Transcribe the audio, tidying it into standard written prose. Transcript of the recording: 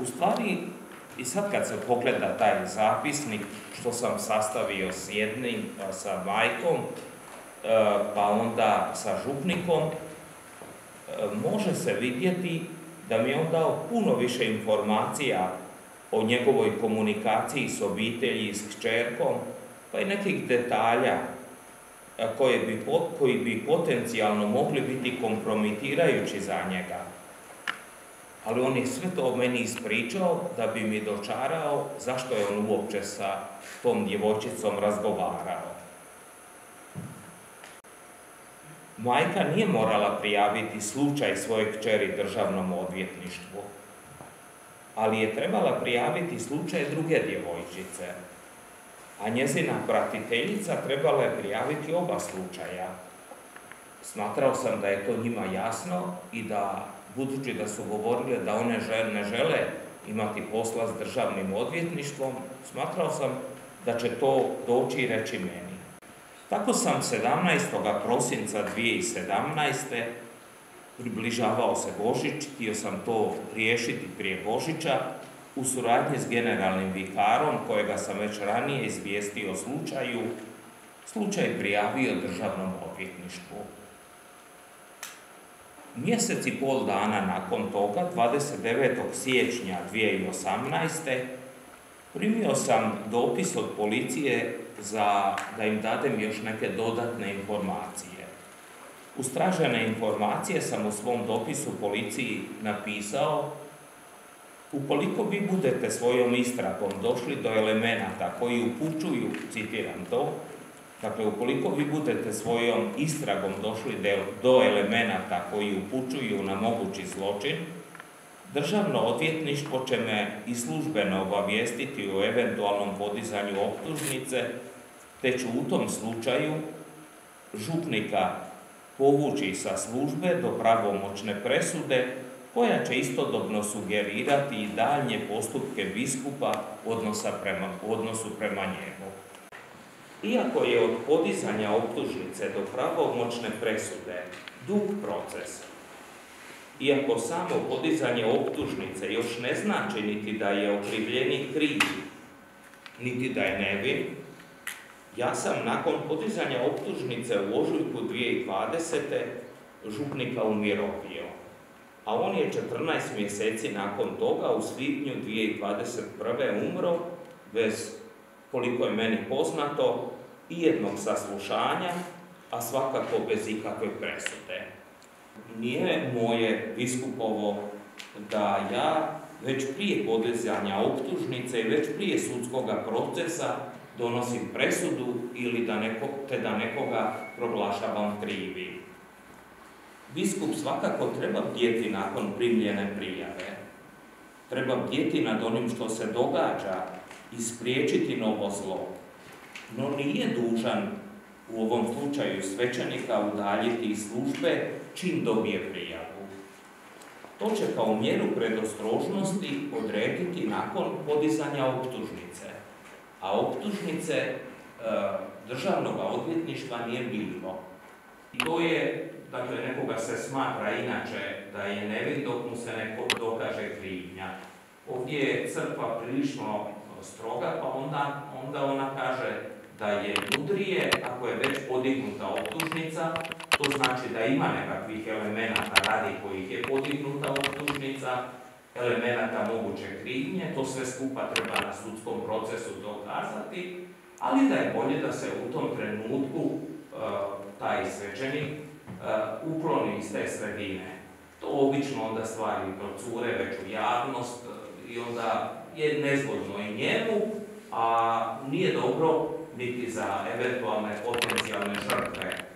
U stvari, i sad kad se pogleda taj zapisnik, što sam sastavio s jednim, sa majkom, pa onda sa župnikom, može se vidjeti da mi je on dao puno više informacija o njegovoj komunikaciji s obitelji, s kćerkom, pa i nekih detalja koji bi potencijalno mogli biti kompromitirajući za njega. Ali on je sve to o meni ispričao da bi mi dočarao zašto je on uopće sa tom djevojčicom razgovarao. Majka nije morala prijaviti slučaj svoje kćeri Državnom odvjetništvu, ali je trebala prijaviti slučaj druge djevojčice, a njezina pratiteljica trebala je prijaviti oba slučaja. Smatrao sam da je to njima jasno i da, budući da su govorile da one ne žele imati posla s Državnim odvjetništvom, smatrao sam da će to doći i reći meni. Tako sam 17. prosinca 2017. približavao se Božić, htio sam to riješiti prije Božića, u suradnji s generalnim vikarom, kojega sam već ranije izvijestio o slučaju, slučaj prijavio Državnom odvjetništvu. Mjesec i pol dana nakon toga, 29. siječnja 2018. primio sam dopis od policije da im dadem još neke dodatne informacije. Uz tražene informacije sam u svom dopisu policiji napisao: ukoliko vi budete svojom istragom došli do elemenata koji upućuju, citiram to, dakle, ukoliko vi budete svojom istragom došli do elemenata koji upućuju na mogući zločin, Državno odvjetništvo će me i službeno obavijestiti o eventualnom podizanju optužnice, te ću u tom slučaju župnika povući sa službe do pravomoćne presude, koja će istodobno sugerirati i daljnje postupke biskupa u odnosu prema njemu. Iako je od podizanja optužnice do pravomoćne presude dug proces, iako samo podizanje optužnice još ne znači niti da je okrivljeni kriv, niti da je nevin, ja sam nakon podizanja optužnice u ožujku 2020. župnika umirovio, a on je 14 mjeseci nakon toga u svibnju 2021. umro bez, koliko je meni poznato, i jednog saslušanja, a svakako bez ikakve presude. Nije moje biskupovo da ja već prije podizanja optužnice i već prije sudskoga procesa donosim presudu ili da nekoga proglašavam krivim. Biskup svakako treba bdjeti nakon primljene prijave. Treba bdjeti nad onim što se događa i spriječiti novo zlo. No nije dužan u ovom slučaju svećenika udaljiti iz službe čim dobije prijavu. To će kao mjeru predostrožnosti odrediti nakon podizanja optužnice. A optužnice Državnog odvjetništva nije bilo. To je, dakle, nekoga se smatra inače da je nevin dok mu se neko dokaže krivnja. Ovdje je crkva prilično stroga, pa onda ona kaže da je mudrije, ako je već podignuta optužnica, to znači da ima nekakvih elemenata radi kojih je podignuta optužnica, elemenata moguće krivnje, to sve skupa treba na sudskom procesu dokazati, ali da je bolje da se u tom trenutku taj svećenik ukloni iz te sredine. To obično onda stvari procure već u javnost i onda je nezgodno i njemu, a nije dobro niti za eventualne potencijalne žrtve